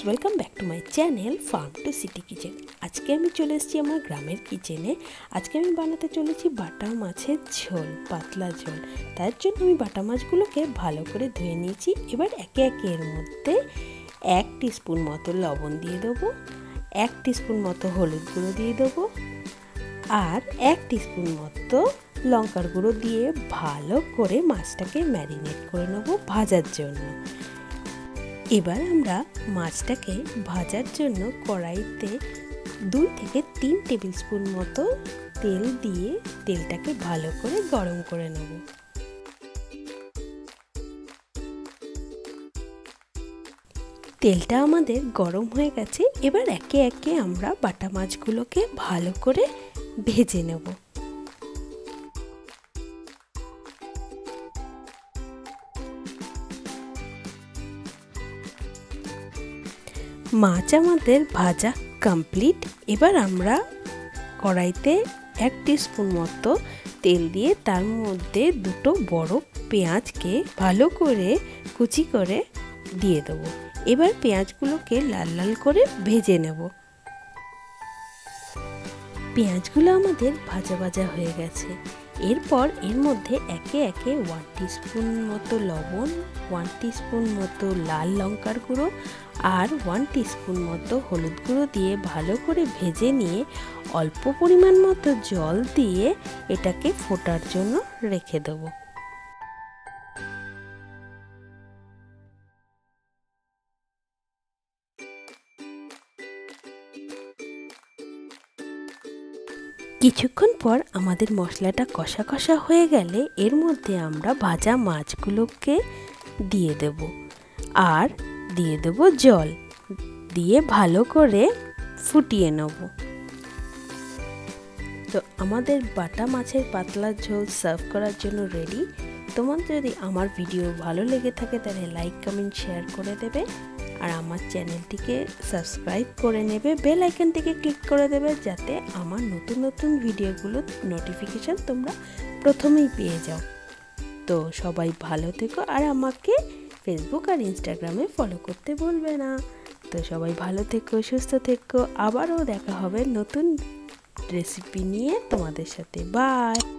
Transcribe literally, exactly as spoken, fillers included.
Friends welcome back to my channel farm to city kitchen. आज के आमी चले एसेछि आमार ग्रामेर किचेने। आज के आमी बनाते चलेछि बाटा माछेर झोल, पातला झोल। तार जोन्नो आमी बाटा माछगुलोके भालो करे धुए नियेछि। एबार एके एके एर मध्ये एक टीस्पुन मतो लवण दिये देबो, एक टीस्पुन मतो हलुद गुँड़ो दिये देबो आर एक टीस्पुन मतो लंकार गुँड़ो दिये भालो करे माछटाके मैरिनेट करे नेबो भाजार जोन्नो। एबार आमरा माछटाके भाजार जोन्नो कड़ाईते दुई थेके तीन टेबिल स्पून मतो तेल दिए तेलटाके भालो करे गरम करे नेब। तेलटा आमादेर गरम हये गेछे। एबार एके एके आमरा बाटा माछगुलोके भालो करे भेजे नेब। माछ आमादेर भाजा कमप्लीट। एबार आमरा कड़ाईते एक टीस्पून मतो तेल दिए तार मध्य दुटो बड़ो पेंयाज के भालो करे कुचि करे दिए देबो। एबार पेंयाजगुलोके लाल लाल करे भेजे नेब। पेंयाजगुलो आमादेर भाजा भाजा हये गेछे। एरपर एर मध्य एके एके वन टीस्पून मतो लवण, वन टीस्पून मतो लाल लंकार गुँड़ो और वन टीस्पून मतो हलुद गुँड़ो दिए भालो करे भेजे निये अल्प परिमाण मतो जल दिए एटाके फोटार जोन्नो रेखे देबो। किछुक्षण पर आमादेर मशलाटा कषा कषा हये गेले एर मध्ये आमरा भाजा माछगुलोके दिए देब आर दिए देब जल दिए भालो करे फुटिये नेब। तो आमादेर बाटा माछेर पातला झोल सार्व करार जोन्नो रेडी। तोमादेर जोदि आमार भिडियो भालो लेगे थाके ताहले लाइक कमेंट शेयर करे देबे और आमार चैनलটিকে सबस्क्राइब करे नेबे, बेल आइकनটিকে क्लिक करे देबे जाते आमार नतून नतून भिडियोगुलो नोटिफिकेशन तोमरा प्रथमेই পেয়ে যাও। तो सबाई भालो থেকো और আমাকে फेसबुक और ইনস্টাগ্রামে ফলো করতে ভুলবে না। तो सबाई ভালো থেকো, সুস্থ থেকো। আবারও দেখা হবে নতুন রেসিপি নিয়ে তোমাদের সাথে। বাই।